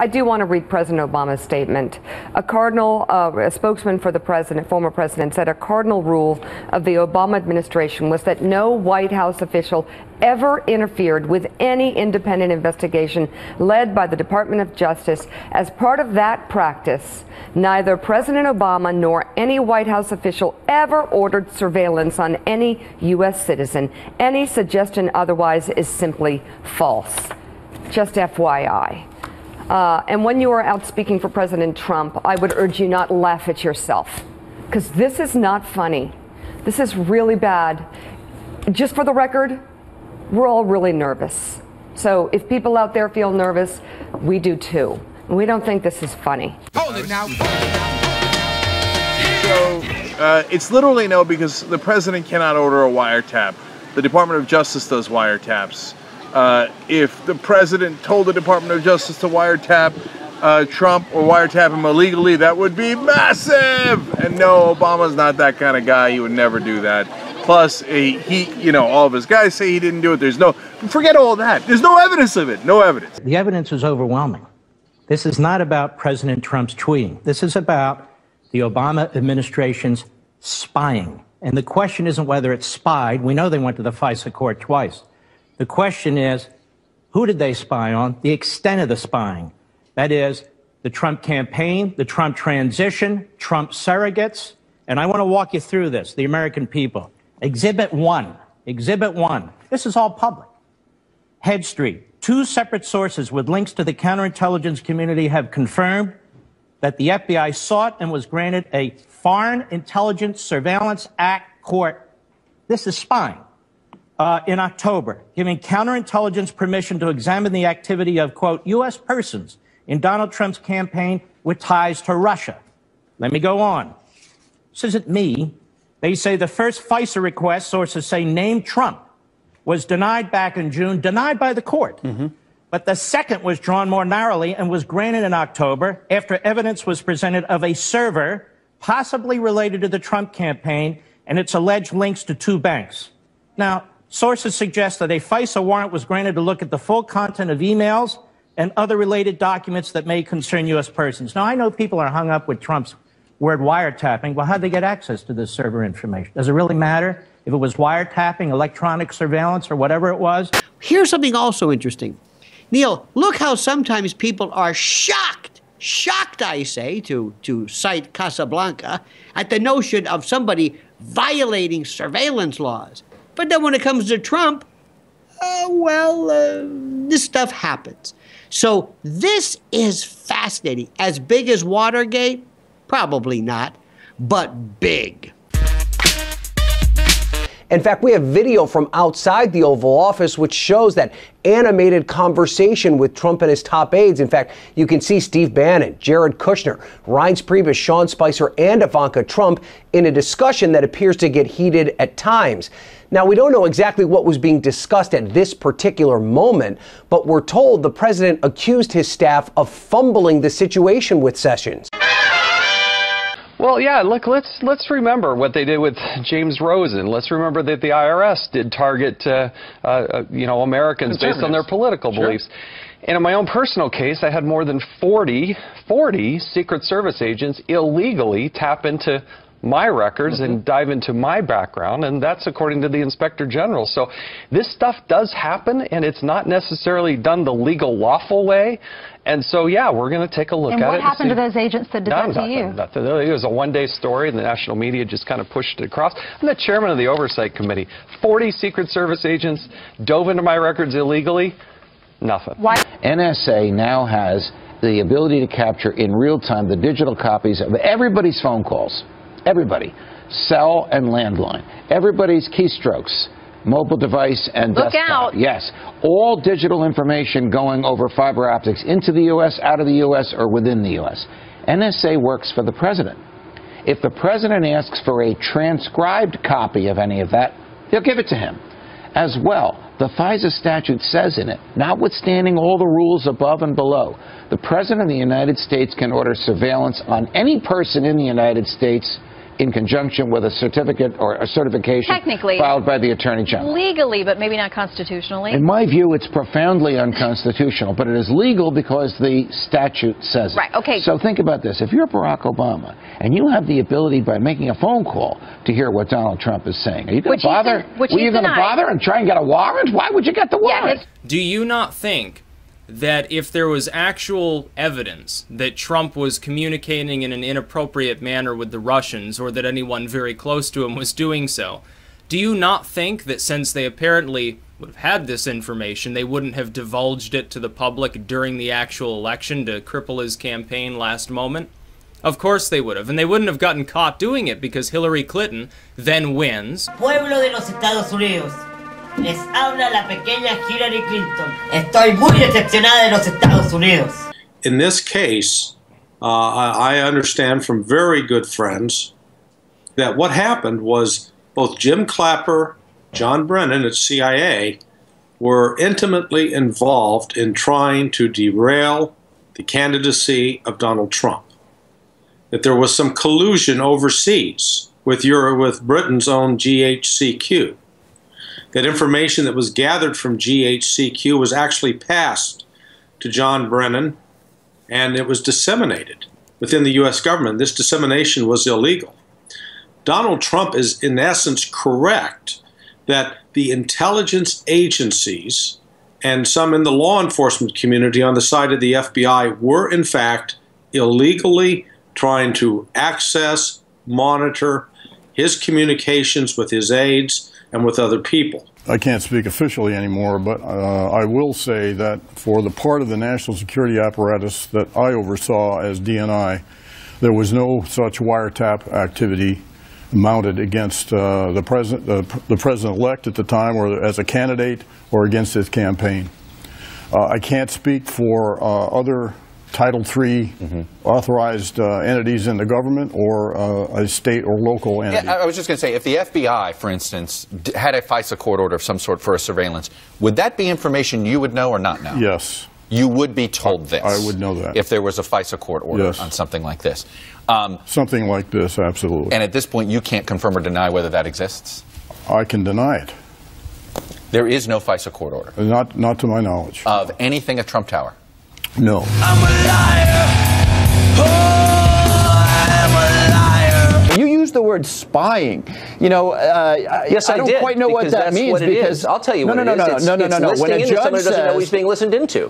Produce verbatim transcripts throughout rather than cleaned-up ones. I do want to read President Obama's statement. A cardinal, uh, a spokesman for the president, former president, said a cardinal rule of the Obama administration was that no White House official ever interfered with any independent investigation led by the Department of Justice. As part of that practice, neither President Obama nor any White House official ever ordered surveillance on any U S citizen. Any suggestion otherwise is simply false. Just F Y I. Uh, and when you are out speaking for President Trump, I would urge you not to laugh at yourself, because this is not funny. This is really bad. Just for the record, we're all really nervous. So if people out there feel nervous, we do too. We don't think this is funny. Hold it now. So uh, it's literally no, because the president cannot order a wiretap. The Department of Justice does wiretaps. Uh, if the president told the Department of Justice to wiretap uh, Trump or wiretap him illegally, that would be massive. And no, Obama's not that kind of guy. He would never do that. Plus, he, he, you know, all of his guys say he didn't do it. There's no, forget all that. There's no evidence of it. No evidence. The evidence is overwhelming. This is not about President Trump's tweeting. This is about the Obama administration's spying. And the question isn't whether it's spied. We know they went to the FISA court twice. The question is, who did they spy on? The extent of the spying. That is, the Trump campaign, the Trump transition, Trump surrogates. And I want to walk you through this, the American people. Exhibit one, exhibit one. This is all public. Head Street, two separate sources with links to the counterintelligence community have confirmed that the F B I sought and was granted a Foreign Intelligence Surveillance Act court. This is spying. Uh, in October, giving counterintelligence permission to examine the activity of, quote, U S persons in Donald Trump's campaign with ties to Russia. Let me go on. This isn't me. They say the first FISA request, sources say, named Trump, was denied back in June, denied by the court. Mm-hmm. But the second was drawn more narrowly and was granted in October after evidence was presented of a server possibly related to the Trump campaign and its alleged links to two banks. Now, sources suggest that a FISA warrant was granted to look at the full content of emails and other related documents that may concern U S persons. Now, I know people are hung up with Trump's word wiretapping. Well, how'd they get access to this server information? Does it really matter if it was wiretapping, electronic surveillance, or whatever it was? Here's something also interesting. Neil, look how sometimes people are shocked, shocked, I say, to, to cite Casablanca, at the notion of somebody violating surveillance laws. But then when it comes to Trump, uh, well, uh, this stuff happens. So this is fascinating. As big as Watergate? Probably not, but big. In fact, we have video from outside the Oval Office which shows that animated conversation with Trump and his top aides. In fact, you can see Steve Bannon, Jared Kushner, Reince Priebus, Sean Spicer, and Ivanka Trump in a discussion that appears to get heated at times. Now, we don't know exactly what was being discussed at this particular moment, but we're told the president accused his staff of fumbling the situation with Sessions. Well, yeah, look, let's let's remember what they did with James Rosen. Let's remember that the I R S did target, uh, uh, you know, Americans based on their political sure. beliefs. And in my own personal case, I had more than forty, forty Secret Service agents illegally tap into my records mm-hmm. and dive into my background, and that's according to the Inspector General. So this stuff does happen, and it's not necessarily done the legal, lawful way. And so, yeah, we're going to take a look and at it. And what happened to those agents that did no, that to nothing, you? Nothing. It was a one-day story, and the national media just kind of pushed it across. I'm the chairman of the Oversight Committee. forty Secret Service agents dove into my records illegally. Nothing. Why? N S A now has the ability to capture in real time the digital copies of everybody's phone calls. Everybody, cell and landline, everybody's keystrokes, mobile device and Look desktop. Out. Yes, all digital information going over fiber optics into the U S, out of the U S, or within the U S. N S A works for the president. If the president asks for a transcribed copy of any of that, they'll give it to him. As well, the FISA statute says in it, notwithstanding all the rules above and below, the president of the United States can order surveillance on any person in the United States in conjunction with a certificate or a certification filed by the Attorney General. Legally, but maybe not constitutionally. In my view, it's profoundly unconstitutional, but it is legal because the statute says it. Right, okay. So think about this. If you're Barack Obama and you have the ability by making a phone call to hear what Donald Trump is saying, are you going to bother? Were you going to bother and try and get a warrant? Why would you get the warrant? Yeah, do you not think that if there was actual evidence that Trump was communicating in an inappropriate manner with the Russians, or that anyone very close to him was doing so, do you not think that since they apparently would have had this information, they wouldn't have divulged it to the public during the actual election to cripple his campaign last moment? Of course they would have, and they wouldn't have gotten caught doing it because Hillary Clinton then wins. Pueblo de los Estados Unidos. Les habla la pequeña Hillary Clinton. Estoy muy decepcionada de los Estados Unidos. In this case, uh, I understand from very good friends that what happened was both Jim Clapper, John Brennan at C I A were intimately involved in trying to derail the candidacy of Donald Trump. That there was some collusion overseas with Europe, with Britain's own G C H Q. That information that was gathered from G C H Q was actually passed to John Brennan, and it was disseminated within the U S government. This dissemination was illegal. Donald Trump is, in essence, correct that the intelligence agencies and some in the law enforcement community on the side of the F B I were, in fact, illegally trying to access, monitor his communications with his aides and with other people. I can't speak officially anymore, but uh, I will say that for the part of the national security apparatus that I oversaw as D N I, there was no such wiretap activity mounted against uh, the, president, uh, the president-elect at the time, or as a candidate, or against his campaign. Uh, I can't speak for uh, other Title three mm-hmm. authorized uh, entities in the government or uh, a state or local entity. Yeah, I was just going to say, if the F B I, for instance, d had a FISA court order of some sort for a surveillance, would that be information you would know or not know? Yes. You would be told this? I would know that. If there was a FISA court order yes. on something like this? Um, something like this, absolutely. And at this point, you can't confirm or deny whether that exists? I can deny it. There is no FISA court order? Not, not to my knowledge. Of anything at Trump Tower? No. I'm a liar. Oh, I'm a liar. You used the word spying. You know, uh, yes, I, I don't did, quite know what that means what because is. I'll tell you no, what no, it no, is. No, no, it's, no, no, it's no, no. When a judge says, doesn't know he's being listened into.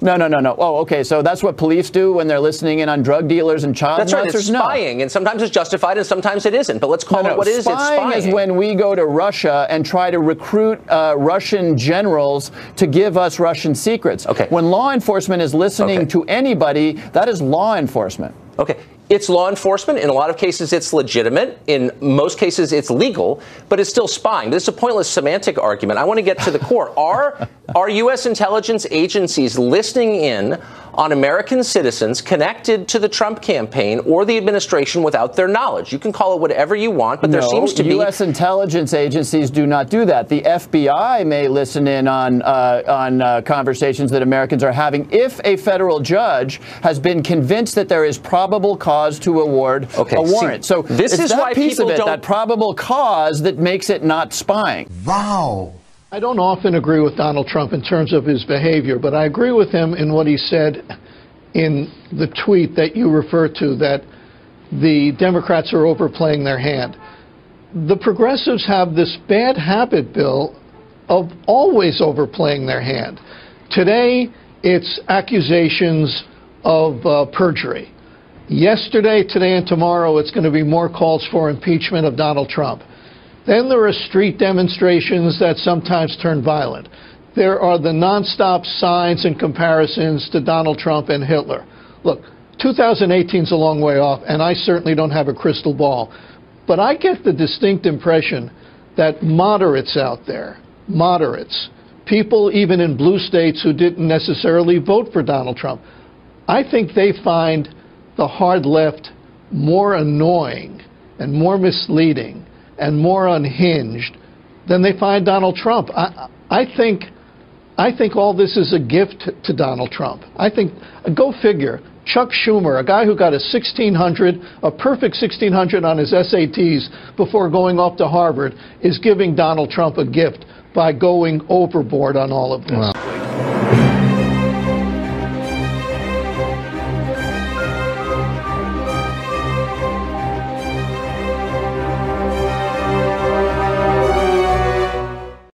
No, no, no, no. Oh, okay. So that's what police do when they're listening in on drug dealers and child that's molesters? That's right. It's spying. No. And sometimes it's justified and sometimes it isn't. But let's call no, no. it what it is. It's spying is when we go to Russia and try to recruit uh, Russian generals to give us Russian secrets. Okay. When law enforcement is listening okay. to anybody, that is law enforcement. Okay. It's law enforcement. In a lot of cases, it's legitimate. In most cases, it's legal, but it's still spying. This is a pointless semantic argument. I want to get to the core. Are, are U S intelligence agencies listening in on American citizens connected to the Trump campaign or the administration without their knowledge? You can call it whatever you want, but no, there seems to be— U S intelligence agencies do not do that. The F B I may listen in on, uh, on uh, conversations that Americans are having if a federal judge has been convinced that there is probable cause to award okay, a warrant. See, so this is that why piece people of it, don't... that probable cause that makes it not spying. Wow. I don't often agree with Donald Trump in terms of his behavior, but I agree with him in what he said in the tweet that you refer to, that the Democrats are overplaying their hand. The progressives have this bad habit, Bill, of always overplaying their hand. Today, it's accusations of uh, perjury. Yesterday, today, and tomorrow, it's going to be more calls for impeachment of Donald Trump. Then there are street demonstrations that sometimes turn violent. There are the nonstop signs and comparisons to Donald Trump and Hitler. Look, two thousand eighteen's a long way off, and I certainly don't have a crystal ball. But I get the distinct impression that moderates out there, moderates, people even in blue states who didn't necessarily vote for Donald Trump, I think they find the hard left more annoying and more misleading and more unhinged than they find Donald Trump. I, I think I think all this is a gift to Donald Trump. I think, go figure, Chuck Schumer, a guy who got a sixteen hundred, a perfect sixteen hundred on his S A Ts before going off to Harvard, is giving Donald Trump a gift by going overboard on all of this. Wow.